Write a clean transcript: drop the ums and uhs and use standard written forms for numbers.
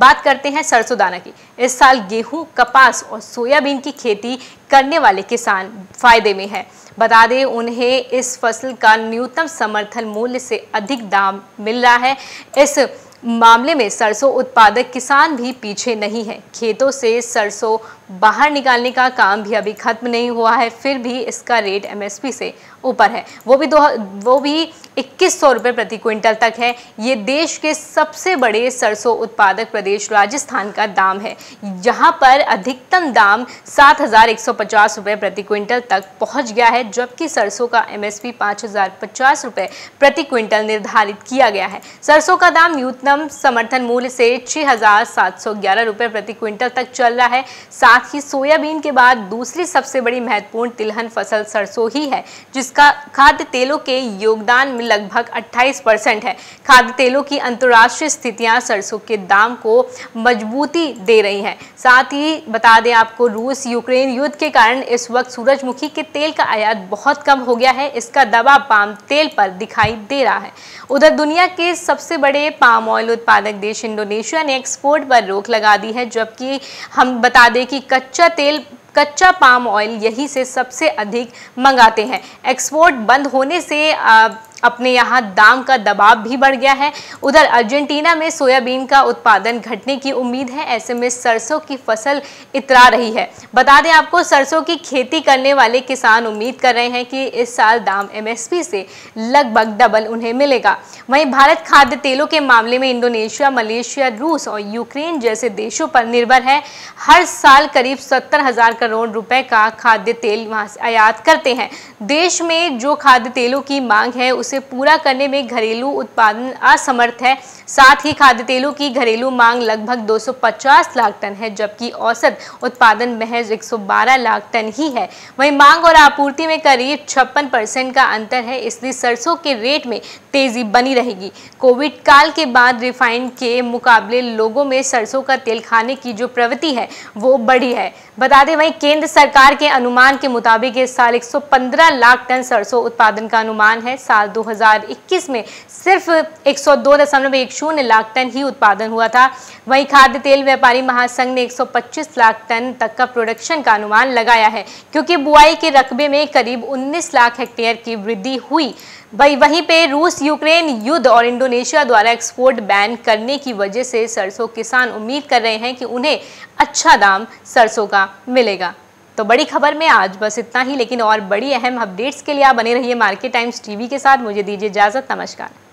बात करते हैं सरसों दाना की। इस साल गेहूं, कपास और सोयाबीन की खेती करने वाले किसान फायदे में हैं। बता दें उन्हें इस फसल का न्यूनतम समर्थन मूल्य से अधिक दाम मिल रहा है। इस मामले में सरसों उत्पादक किसान भी पीछे नहीं है। खेतों से सरसों बाहर निकालने का काम भी अभी खत्म नहीं हुआ है, फिर भी इसका रेट एमएसपी से ऊपर है, वो भी 2100 रुपये प्रति क्विंटल तक है। ये देश के सबसे बड़े सरसों उत्पादक प्रदेश राजस्थान का दाम है, जहां पर अधिकतम दाम 7150 रुपये प्रति क्विंटल तक पहुंच गया है, जबकि सरसों का एमएसपी 5050 रुपये प्रति क्विंटल निर्धारित किया गया है। सरसों का दाम न्यूनतम समर्थन मूल्य से 6711 रुपये प्रति क्विंटल तक चल रहा है। साथ ही सोयाबीन के बाद दूसरी सबसे बड़ी महत्वपूर्ण तिलहन फसल सरसों ही है, जिसका खाद्य तेलों के योगदान में लगभग 28% है। खाद्य तेलों की अंतर्राष्ट्रीय स्थितियां सरसों के दाम को मजबूती दे रही हैं। साथ ही बता दें आपको, रूस यूक्रेन युद्ध के कारण इस वक्त सूरजमुखी के तेल का आयात बहुत कम हो गया है। इसका दबाव पाम तेल पर दिखाई दे रहा है। उधर दुनिया के सबसे बड़े पाम ऑयल उत्पादक देश इंडोनेशिया ने एक्सपोर्ट पर रोक लगा दी है, जबकि हम बता दें कि कच्चा पाम ऑयल यहीं से सबसे अधिक मंगाते हैं। एक्सपोर्ट बंद होने से अपने यहाँ दाम का दबाव भी बढ़ गया है। उधर अर्जेंटीना में सोयाबीन का उत्पादन घटने की उम्मीद है, ऐसे में सरसों की फसल इतरा रही है। बता दें आपको, सरसों की खेती करने वाले किसान उम्मीद कर रहे हैं कि इस साल दाम एमएसपी से लगभग डबल उन्हें मिलेगा। वहीं भारत खाद्य तेलों के मामले में इंडोनेशिया, मलेशिया, रूस और यूक्रेन जैसे देशों पर निर्भर है। हर साल करीब 70,000 करोड़ रुपए का खाद्य तेल वहाँ से आयात करते हैं। देश में जो खाद्य तेलों की मांग है उसे पूरा करने में घरेलू उत्पादन असमर्थ है। साथ ही खाद्य तेलों की घरेलू मांग लगभग 250 लाख टन है, जबकि औसत उत्पादन महज 112 लाख टन ही है। वहीं मांग और आपूर्ति में करीब 56% का अंतर है, इसलिए सरसों के रेट में तेजी बनी रहेगी। कोविड काल के बाद रिफाइंड के मुकाबले लोगों में सरसों का तेल खाने की जो प्रवृत्ति है वो बढ़ी है। बता दें वहीं केंद्र सरकार के अनुमान के मुताबिक इस साल 115 लाख टन सरसों उत्पादन का अनुमान है। साल 2021 में सिर्फ 102.10 लाख टन ही उत्पादन हुआ था। वहीं खाद्य तेल व्यापारी महासंघ ने 125 लाख टन तक का प्रोडक्शन का अनुमान लगाया है, क्योंकि बुआई के रकबे में करीब 19 लाख हेक्टेयर की वृद्धि हुई। वहीं पे रूस यूक्रेन युद्ध और इंडोनेशिया द्वारा एक्सपोर्ट बैन करने की वजह से सरसों किसान उम्मीद कर रहे हैं कि उन्हें अच्छा दाम सरसों का मिलेगा। तो बड़ी खबर में आज बस इतना ही, लेकिन और बड़ी अहम अपडेट्स के लिए आप बने रहिए मार्केट टाइम्स टीवी के साथ। मुझे दीजिए इजाज़त, नमस्कार।